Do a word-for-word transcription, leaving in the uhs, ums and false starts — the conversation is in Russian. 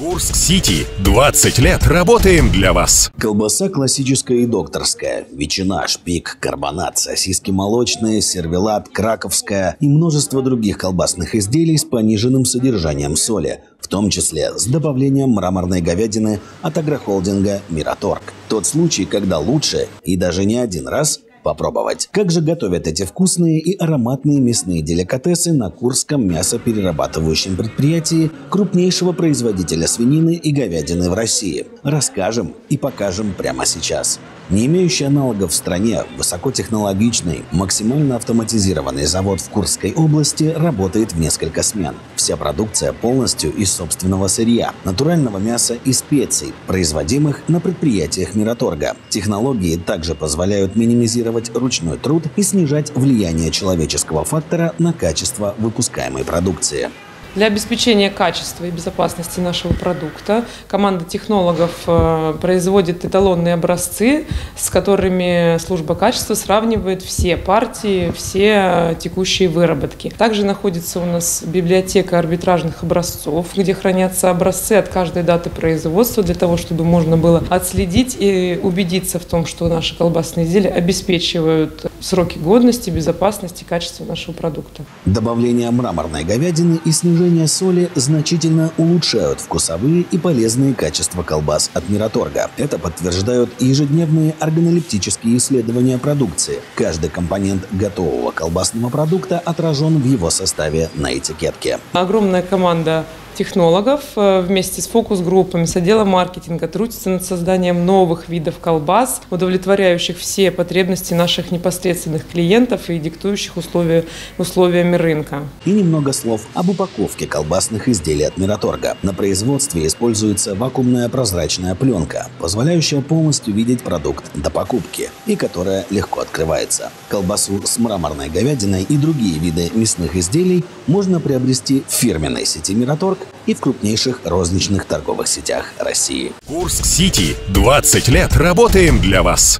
Курск Сити. двадцать лет работаем для вас. Колбаса классическая и докторская, ветчина, шпик, карбонат, сосиски молочные, сервелат, краковская и множество других колбасных изделий с пониженным содержанием соли, в том числе с добавлением мраморной говядины от агрохолдинга «Мираторг». Тот случай, когда лучше и даже не один раз попробовать, как же готовят эти вкусные и ароматные мясные деликатесы на Курском мясоперерабатывающем предприятии крупнейшего производителя свинины и говядины в России. Расскажем и покажем прямо сейчас. Не имеющий аналогов в стране, высокотехнологичный, максимально автоматизированный завод в Курской области работает в несколько смен. Вся продукция полностью из собственного сырья, натурального мяса и специй, производимых на предприятиях Мираторга. Технологии также позволяют минимизировать ручной труд и снижать влияние человеческого фактора на качество выпускаемой продукции. Для обеспечения качества и безопасности нашего продукта команда технологов производит эталонные образцы, с которыми служба качества сравнивает все партии, все текущие выработки. Также находится у нас библиотека арбитражных образцов, где хранятся образцы от каждой даты производства, для того, чтобы можно было отследить и убедиться в том, что наши колбасные изделия обеспечивают сроки годности, безопасности, качество нашего продукта. Добавление мраморной говядины и снижение соли значительно улучшают вкусовые и полезные качества колбас от Мираторга. Это подтверждают ежедневные органолептические исследования продукции. Каждый компонент готового колбасного продукта отражен в его составе на этикетке. Огромная команда технологов вместе с фокус-группами, с отделом маркетинга трудятся над созданием новых видов колбас, удовлетворяющих все потребности наших непосредственных клиентов и диктующих условия, условиями рынка. И немного слов об упаковке колбасных изделий от Мираторга. На производстве используется вакуумная прозрачная пленка, позволяющая полностью видеть продукт до покупки и которая легко открывается. Колбасу с мраморной говядиной и другие виды мясных изделий можно приобрести в фирменной сети Мираторг и в крупнейших розничных торговых сетях России. Курск Сити. двадцать лет работаем для вас.